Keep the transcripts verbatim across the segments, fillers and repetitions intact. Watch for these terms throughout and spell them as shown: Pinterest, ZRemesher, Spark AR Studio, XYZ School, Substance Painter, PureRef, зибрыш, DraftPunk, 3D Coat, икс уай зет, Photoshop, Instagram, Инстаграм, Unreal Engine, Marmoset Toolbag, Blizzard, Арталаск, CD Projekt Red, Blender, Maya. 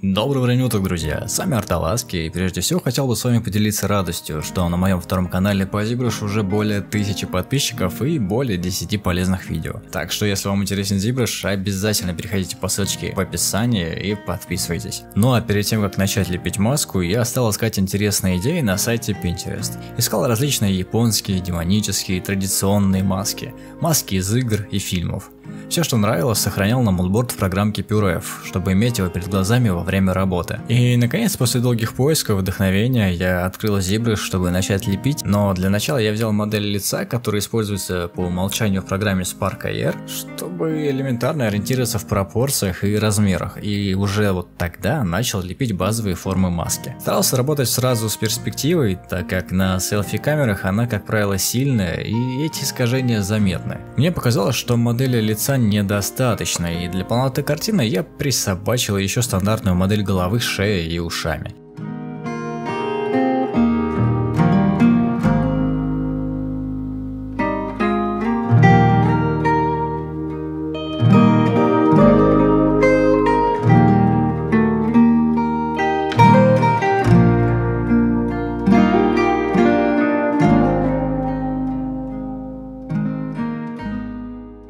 Доброго времени уток, друзья, с вами Арталаск, и прежде всего хотел бы с вами поделиться радостью, что на моем втором канале по зибрышу уже более тысячи подписчиков и более десяти полезных видео. Так что если вам интересен зибрыш, обязательно переходите по ссылочке в описании и подписывайтесь. Ну а перед тем как начать лепить маску, я стал искать интересные идеи на сайте Pinterest. Искал различные японские, демонические, традиционные маски, маски из игр и фильмов. Все, что нравилось, сохранял на мудборд в программке PureRef, чтобы иметь его перед глазами во время работы. И наконец, после долгих поисков вдохновения, я открыл зибрыш, чтобы начать лепить, но для начала я взял модель лица, которая используется по умолчанию в программе Spark эй ар, чтобы элементарно ориентироваться в пропорциях и размерах, и уже вот тогда начал лепить базовые формы маски. Старался работать сразу с перспективой, так как на селфи-камерах она, как правило, сильная, и эти искажения заметны. Мне показалось, что модели лица недостаточно, и для полноты картины я присобачил еще стандартную модель головы, шеи и ушами.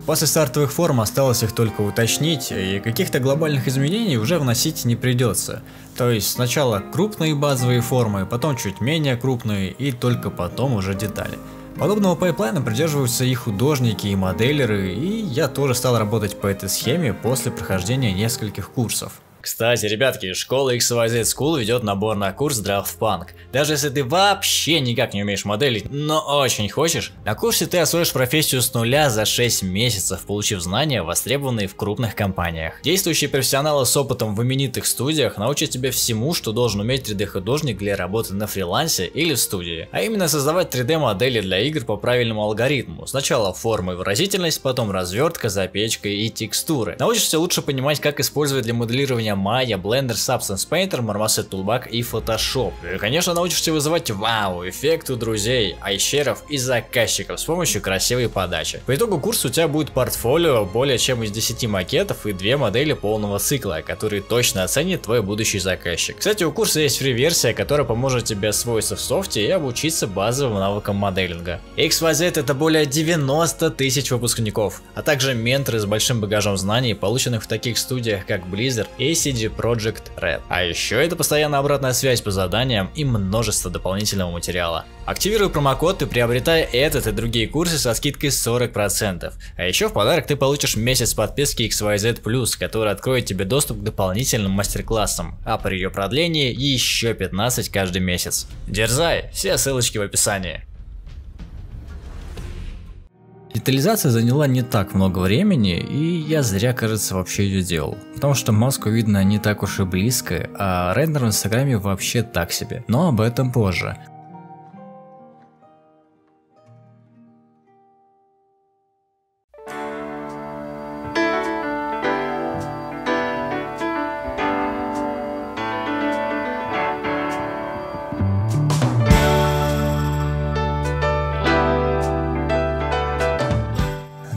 После стартовых форм осталось их только уточнить, и каких-то глобальных изменений уже вносить не придется. То есть сначала крупные базовые формы, потом чуть менее крупные, и только потом уже детали. Подобного пайплайна придерживаются и художники, и моделеры, и я тоже стал работать по этой схеме после прохождения нескольких курсов. Кстати, ребятки, школа икс уай зет School ведет набор на курс DraftPunk. Даже если ты вообще никак не умеешь моделить, но очень хочешь, на курсе ты освоишь профессию с нуля за шесть месяцев, получив знания, востребованные в крупных компаниях. Действующие профессионалы с опытом в именитых студиях научат тебя всему, что должен уметь три дэ-художник для работы на фрилансе или в студии. А именно создавать три дэ-модели для игр по правильному алгоритму. Сначала форма и выразительность, потом развертка, запечка и текстуры. Научишься лучше понимать, как использовать для моделирования Maya, Blender, Substance Painter, Marmoset Toolbag и Photoshop. И, конечно, научишься вызывать вау-эффект у друзей, айщеров и заказчиков с помощью красивой подачи. По итогу курса у тебя будет портфолио более чем из десяти макетов и две модели полного цикла, которые точно оценит твой будущий заказчик. Кстати, у курса есть фри-версия, которая поможет тебе освоиться в софте и обучиться базовым навыкам моделинга. икс уай зет — это более девяноста тысяч выпускников, а также менторы с большим багажом знаний, полученных в таких студиях, как Blizzard и си ди Projekt Red. А еще это постоянная обратная связь по заданиям и множество дополнительного материала. Активируй промокод и приобретай этот и другие курсы со скидкой сорок процентов. А еще в подарок ты получишь месяц подписки икс уай зет плюс, который откроет тебе доступ к дополнительным мастер-классам, а при ее продлении еще пятнадцать каждый месяц. Дерзай, все ссылочки в описании. Детализация заняла не так много времени, и я зря, кажется, вообще ее делал, потому что маску видно не так уж и близко, а рендер в Инстаграме вообще так себе, но об этом позже.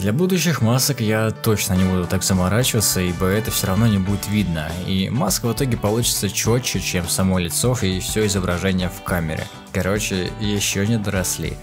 Для будущих масок я точно не буду так заморачиваться, ибо это все равно не будет видно, и маска в итоге получится четче, чем само лицо и все изображение в камере. Короче, еще не доросли.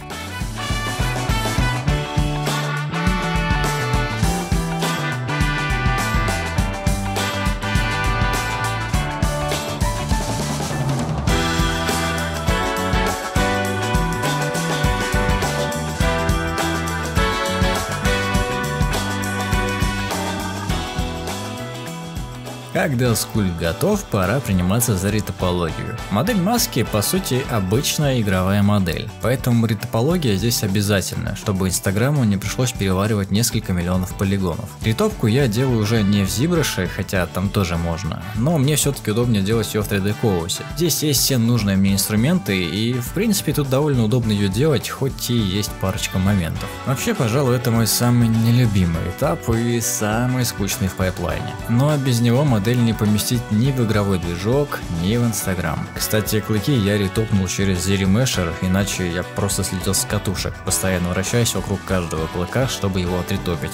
Когда скульпт готов, пора приниматься за ретопологию. Модель маски по сути обычная игровая модель, поэтому ретопология здесь обязательна, чтобы Инстаграму не пришлось переваривать несколько миллионов полигонов. Ретопку я делаю уже не в зибрыше, хотя там тоже можно, но мне все-таки удобнее делать ее в три дэ-коуте. Здесь есть все нужные мне инструменты, и в принципе тут довольно удобно ее делать, хоть и есть парочка моментов. Вообще, пожалуй, это мой самый нелюбимый этап и самый скучный в пайплайне, но без него модель не поместить ни в игровой движок, ни в Instagram. Кстати, клыки я ретопнул через ZRemesher, иначе я просто слетел с катушек, постоянно вращаясь вокруг каждого клыка, чтобы его отретопить.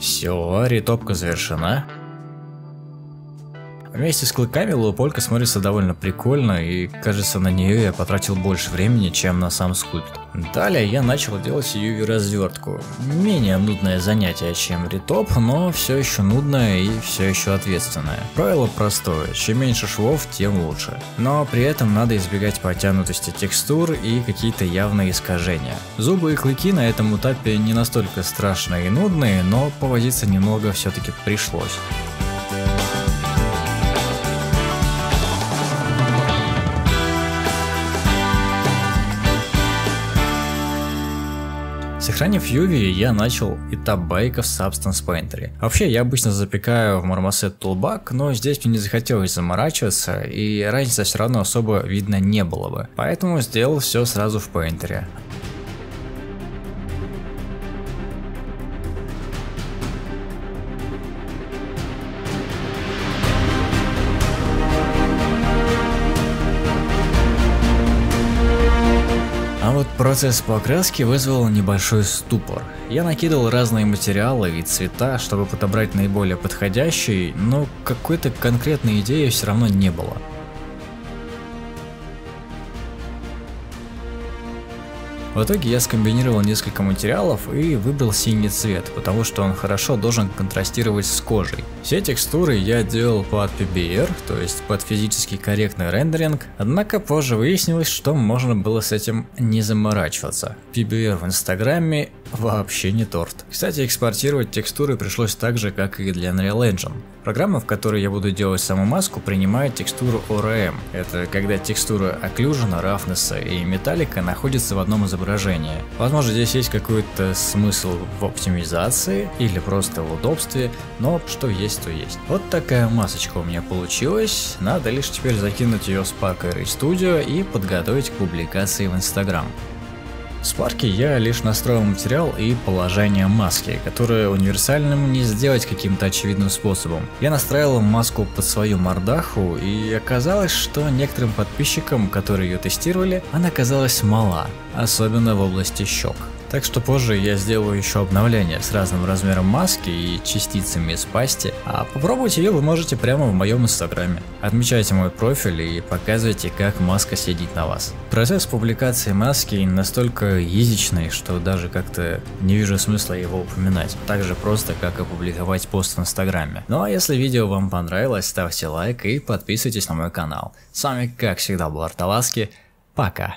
Все Все, ретопка завершена. Вместе с клыками лоуполька смотрится довольно прикольно, и кажется, на нее я потратил больше времени, чем на сам скульпт. Далее я начал делать ю ви-развертку. Менее нудное занятие, чем ретоп, но все еще нудное и все еще ответственное. Правило простое, чем меньше швов, тем лучше. Но при этом надо избегать подтянутости текстур и какие-то явные искажения. Зубы и клыки на этом этапе не настолько страшные и нудные, но повозиться немного все-таки пришлось. Сохранив ю ви, я начал этап байка в Substance Painter. Вообще, я обычно запекаю в Marmoset Toolbag, но здесь мне не захотелось заморачиваться, и разницы все равно особо видно не было бы. Поэтому сделал все сразу в Painter. А вот процесс покраски вызвал небольшой ступор. Я накидывал разные материалы и цвета, чтобы подобрать наиболее подходящий, но какой-то конкретной идеи все равно не было. В итоге я скомбинировал несколько материалов и выбрал синий цвет, потому что он хорошо должен контрастировать с кожей. Все текстуры я делал под пи би ар, то есть под физически корректный рендеринг, однако позже выяснилось, что можно было с этим не заморачиваться. пи би ар в Инстаграме вообще не торт. Кстати, экспортировать текстуры пришлось так же, как и для Unreal Engine. Программа, в которой я буду делать саму маску, принимает текстуру о эр эм. Это когда текстура окклюжена, рафнеса и металлика находятся в одном изображении. Возможно, здесь есть какой-то смысл в оптимизации или просто в удобстве, но что есть, то есть. Вот такая масочка у меня получилась, надо лишь теперь закинуть ее в Spark эй ар Studio и подготовить к публикации в Instagram. В Spark я лишь настроил материал и положение маски, которое универсальным не сделать каким-то очевидным способом. Я настраивал маску под свою мордаху, и оказалось, что некоторым подписчикам, которые ее тестировали, она казалась мала, особенно в области щек. Так что позже я сделаю еще обновление с разным размером маски и частицами из пасти, а попробовать ее вы можете прямо в моем инстаграме. Отмечайте мой профиль и показывайте, как маска сидит на вас. Процесс публикации маски настолько язычный, что даже как-то не вижу смысла его упоминать. Так же просто, как опубликовать пост в инстаграме. Ну а если видео вам понравилось, ставьте лайк и подписывайтесь на мой канал. С вами как всегда был Арталаск, пока!